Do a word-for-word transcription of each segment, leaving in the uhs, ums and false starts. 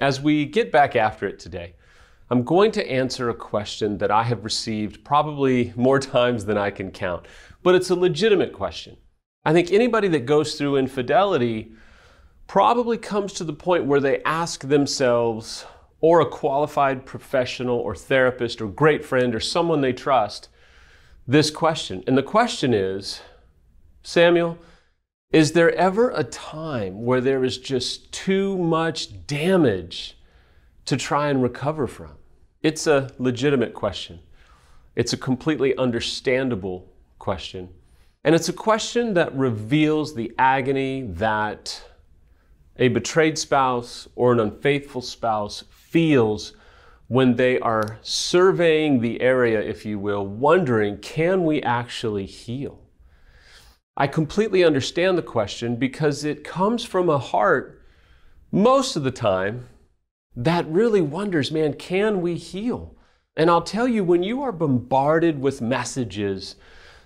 As we get back after it today, I'm going to answer a question that I have received probably more times than I can count, but it's a legitimate question. I think anybody that goes through infidelity probably comes to the point where they ask themselves, or a qualified professional or therapist or great friend or someone they trust, this question. And the question is, Samuel, is there ever a time where there is just too much damage to try and recover from? It's a legitimate question. It's a completely understandable question. And it's a question that reveals the agony that a betrayed spouse or an unfaithful spouse feels when they are surveying the area, if you will, wondering, can we actually heal? I completely understand the question because it comes from a heart, most of the time, that really wonders, man, can we heal? And I'll tell you, when you are bombarded with messages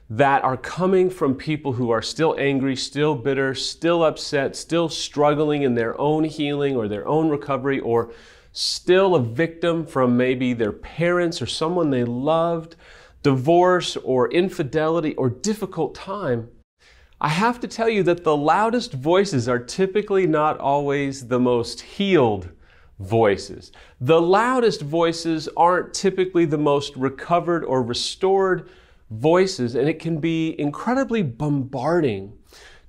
that are coming from people who are still angry, still bitter, still upset, still struggling in their own healing or their own recovery, or still a victim from maybe their parents or someone they loved, divorce or infidelity or difficult time, I have to tell you that the loudest voices are typically not always the most healed voices. The loudest voices aren't typically the most recovered or restored voices, and it can be incredibly bombarding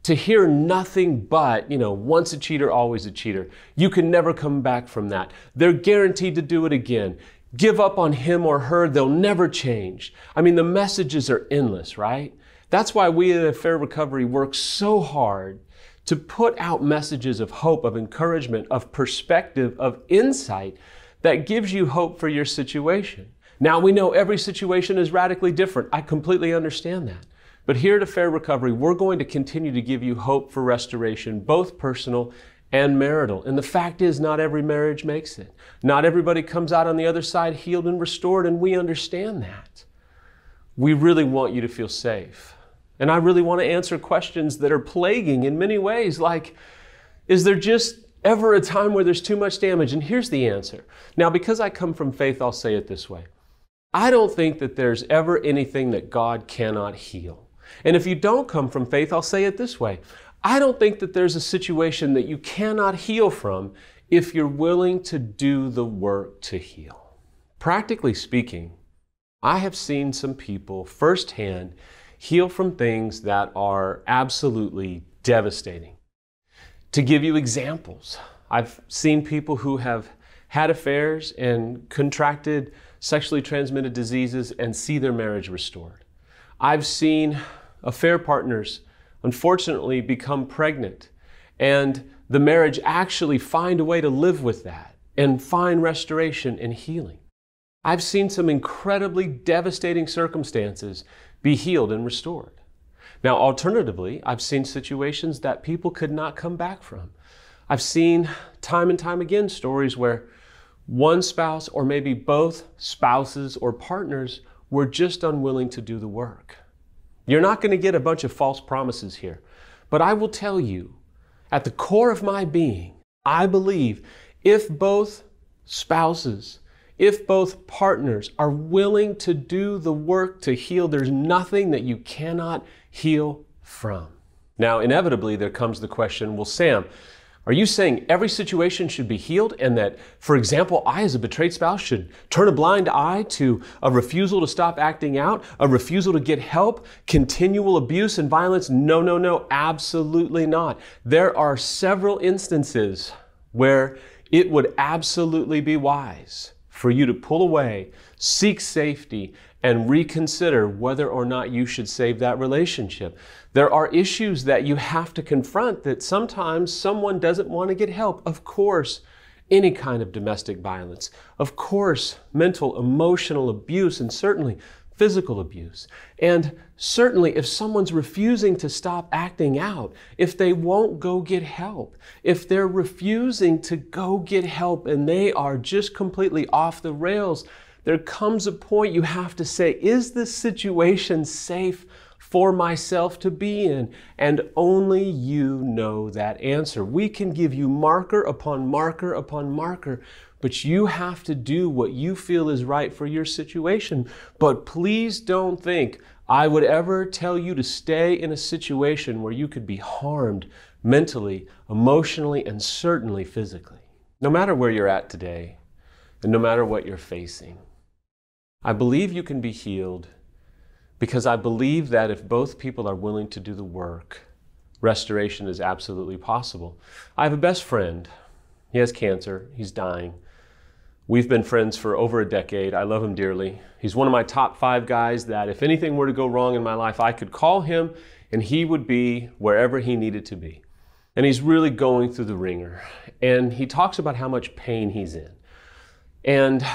to hear nothing but, you know, once a cheater, always a cheater. You can never come back from that. They're guaranteed to do it again. Give up on him or her, they'll never change. I mean, the messages are endless, right? That's why we at Affair Recovery work so hard to put out messages of hope, of encouragement, of perspective, of insight that gives you hope for your situation. Now, we know every situation is radically different. I completely understand that. But here at Affair Recovery, we're going to continue to give you hope for restoration, both personal and marital. And the fact is, not every marriage makes it. Not everybody comes out on the other side healed and restored, and we understand that. We really want you to feel safe. And I really want to answer questions that are plaguing in many ways, like, is there just ever a time where there's too much damage? And here's the answer. Now, because I come from faith, I'll say it this way. I don't think that there's ever anything that God cannot heal. And if you don't come from faith, I'll say it this way. I don't think that there's a situation that you cannot heal from if you're willing to do the work to heal. Practically speaking, I have seen some people firsthand heal from things that are absolutely devastating. To give you examples, I've seen people who have had affairs and contracted sexually transmitted diseases and see their marriage restored. I've seen affair partners, unfortunately, become pregnant, and the marriage actually find a way to live with that and find restoration and healing. I've seen some incredibly devastating circumstances be healed and restored. Now, alternatively, I've seen situations that people could not come back from. I've seen time and time again stories where one spouse or maybe both spouses or partners were just unwilling to do the work. You're not going to get a bunch of false promises here, but I will tell you, at the core of my being, I believe if both spouses If both partners are willing to do the work to heal, there's nothing that you cannot heal from. Now, inevitably, there comes the question, well, Sam, are you saying every situation should be healed and that, for example, I as a betrayed spouse should turn a blind eye to a refusal to stop acting out, a refusal to get help, continual abuse and violence? No, no, no, absolutely not. There are several instances where it would absolutely be wise for you to pull away, seek safety, and reconsider whether or not you should save that relationship. There are issues that you have to confront that sometimes someone doesn't want to get help. Of course, any kind of domestic violence. Of course, mental, emotional abuse, and certainly physical abuse. And certainly if someone's refusing to stop acting out, if they won't go get help, if they're refusing to go get help and they are just completely off the rails, there comes a point you have to say, is this situation safe for myself to be in? And only you know that answer. We can give you marker upon marker upon marker, but you have to do what you feel is right for your situation. But please don't think I would ever tell you to stay in a situation where you could be harmed mentally, emotionally, and certainly physically. No matter where you're at today, and no matter what you're facing, I believe you can be healed, because I believe that if both people are willing to do the work, restoration is absolutely possible. I have a best friend. He has cancer. He's dying. We've been friends for over a decade. I love him dearly. He's one of my top five guys that if anything were to go wrong in my life, I could call him and he would be wherever he needed to be. And he's really going through the ringer. And he talks about how much pain he's in. And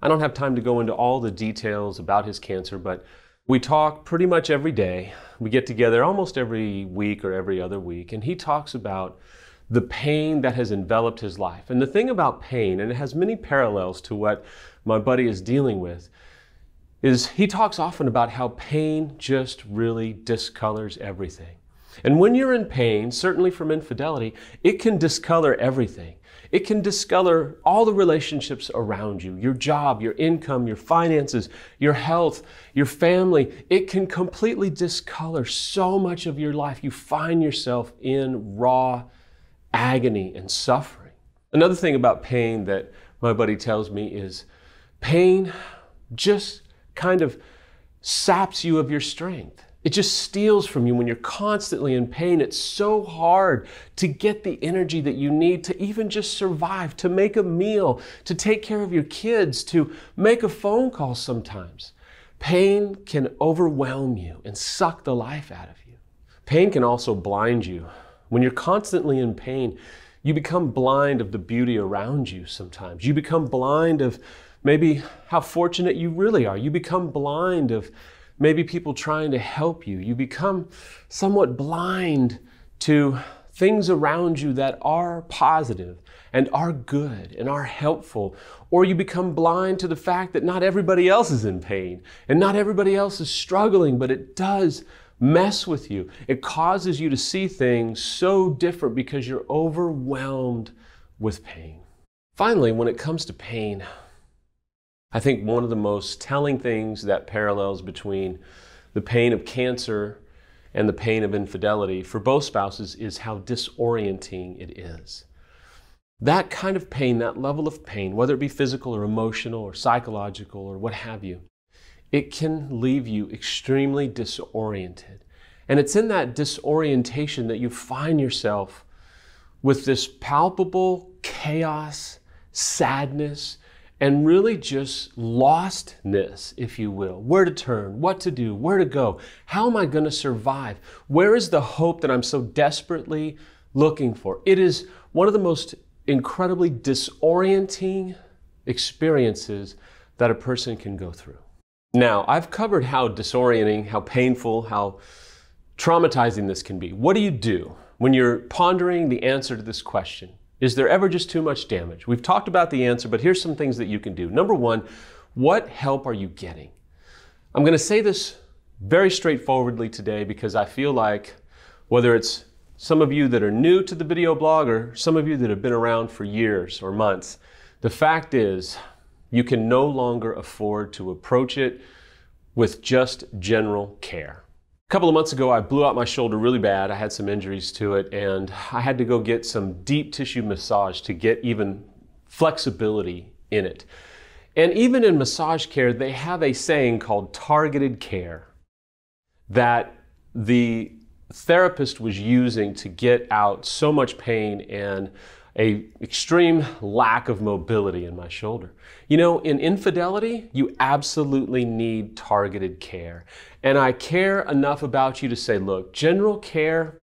I don't have time to go into all the details about his cancer, but we talk pretty much every day. We get together almost every week or every other week, and he talks about the pain that has enveloped his life. And the thing about pain, and it has many parallels to what my buddy is dealing with, is he talks often about how pain just really discolors everything. And when you're in pain, certainly from infidelity, it can discolor everything. It can discolor all the relationships around you, your job, your income, your finances, your health, your family. It can completely discolor so much of your life. You find yourself in raw agony and suffering. Another thing about pain that my buddy tells me is pain just kind of saps you of your strength. It just steals from you when you're constantly in pain. It's so hard to get the energy that you need to even just survive, to make a meal, to take care of your kids, to make a phone call sometimes. Pain can overwhelm you and suck the life out of you. Pain can also blind you. When you're constantly in pain, you become blind of the beauty around you sometimes. You become blind of maybe how fortunate you really are. You become blind of maybe people trying to help you. You become somewhat blind to things around you that are positive and are good and are helpful. Or you become blind to the fact that not everybody else is in pain and not everybody else is struggling, but it does mess with you. It causes you to see things so different because you're overwhelmed with pain. Finally, when it comes to pain, I think one of the most telling things that parallels between the pain of cancer and the pain of infidelity for both spouses is how disorienting it is. That kind of pain, that level of pain, whether it be physical or emotional or psychological or what have you, it can leave you extremely disoriented. And it's in that disorientation that you find yourself with this palpable chaos, sadness, and really just lostness, if you will. Where to turn, what to do, where to go, how am I going to survive? Where is the hope that I'm so desperately looking for? It is one of the most incredibly disorienting experiences that a person can go through. Now, I've covered how disorienting, how painful, how traumatizing this can be. What do you do when you're pondering the answer to this question? Is there ever just too much damage? We've talked about the answer, but here's some things that you can do. Number one, what help are you getting? I'm going to say this very straightforwardly today because I feel like whether it's some of you that are new to the video blog or some of you that have been around for years or months, the fact is you can no longer afford to approach it with just general care. A couple of months ago, I blew out my shoulder really bad. I had some injuries to it, and I had to go get some deep tissue massage to get even flexibility in it. And even in massage care, they have a saying called targeted care that the therapist was using to get out so much pain and a extreme lack of mobility in my shoulder. You know, in infidelity, you absolutely need targeted care. And I care enough about you to say, look, general care,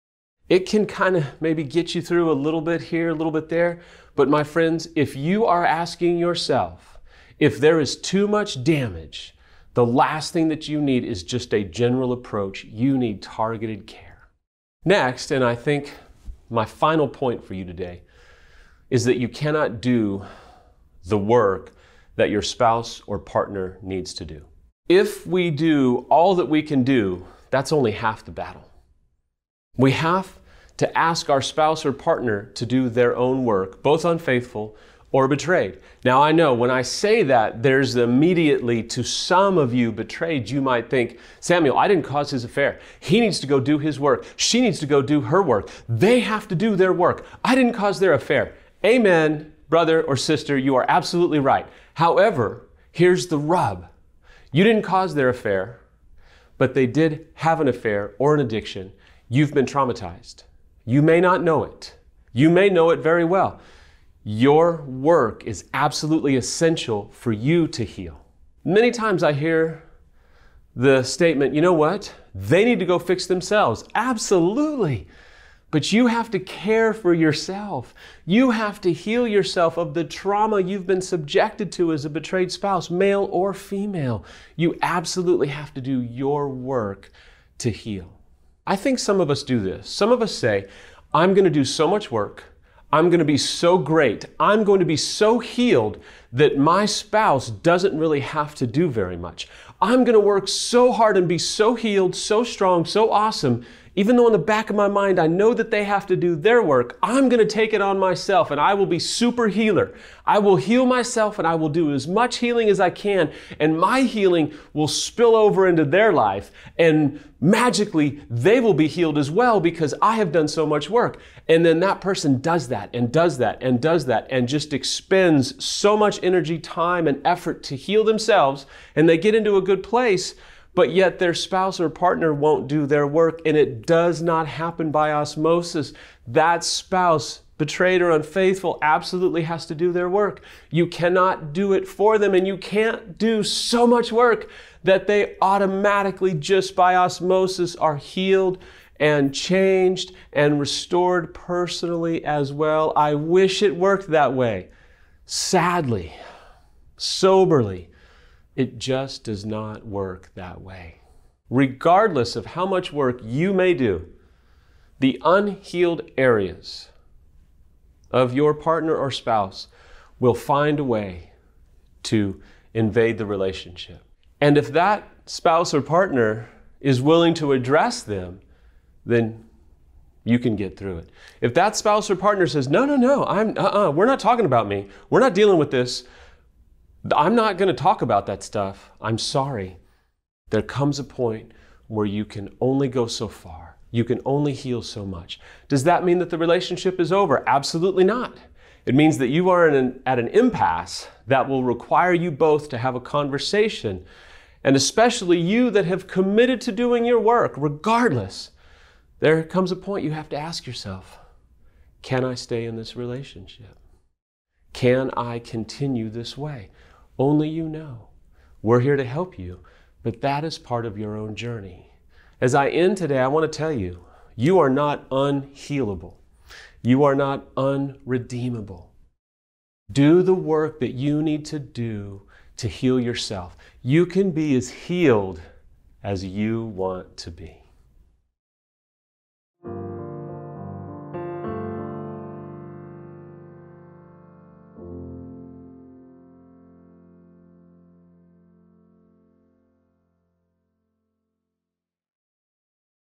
it can kind of maybe get you through a little bit here, a little bit there. But my friends, if you are asking yourself, if there is too much damage, the last thing that you need is just a general approach. You need targeted care. Next, and I think my final point for you today, is that you cannot do the work that your spouse or partner needs to do. If we do all that we can do that's only half the battle. We have to ask our spouse or partner to do their own work, both unfaithful or betrayed. Now, I know when I say that, there's the immediately to some of you betrayed, you might think, Samuel, I didn't cause his affair. He needs to go do his work. She needs to go do her work. They have to do their work. I didn't cause their affair. Amen, brother or sister, you are absolutely right. However, here's the rub. You didn't cause their affair, but they did have an affair or an addiction. You've been traumatized. You may not know it. You may know it very well. Your work is absolutely essential for you to heal. Many times I hear the statement, you know what? They need to go fix themselves. Absolutely. But you have to care for yourself. You have to heal yourself of the trauma you've been subjected to as a betrayed spouse, male or female. You absolutely have to do your work to heal. I think some of us do this. Some of us say, I'm going to do so much work. I'm going to be so great. I'm going to be so healed that my spouse doesn't really have to do very much. I'm going to work so hard and be so healed, so strong, so awesome. Even though in the back of my mind, I know that they have to do their work, I'm going to take it on myself and I will be super healer. I will heal myself and I will do as much healing as I can. And my healing will spill over into their life. And magically, they will be healed as well because I have done so much work. And then that person does that and does that and does that and just expends so much energy, time, and effort to heal themselves. And they get into a good place. But yet their spouse or partner won't do their work, and it does not happen by osmosis. That spouse, betrayed or unfaithful, absolutely has to do their work. You cannot do it for them, and you can't do so much work that they automatically, just by osmosis, are healed and changed and restored personally as well. I wish it worked that way. Sadly, soberly, it just does not work that way. Regardless of how much work you may do, the unhealed areas of your partner or spouse will find a way to invade the relationship. And if that spouse or partner is willing to address them, then you can get through it. If that spouse or partner says, no, no, no, I'm, uh-uh, we're not talking about me. We're not dealing with this. I'm not going to talk about that stuff. I'm sorry. There comes a point where you can only go so far. You can only heal so much. Does that mean that the relationship is over? Absolutely not. It means that you are in an, at an impasse that will require you both to have a conversation, and especially you that have committed to doing your work, regardless. There comes a point you have to ask yourself, can I stay in this relationship? Can I continue this way? Only you know. We're here to help you, but that is part of your own journey. As I end today, I want to tell you, you are not unhealable. You are not unredeemable. Do the work that you need to do to heal yourself. You can be as healed as you want to be.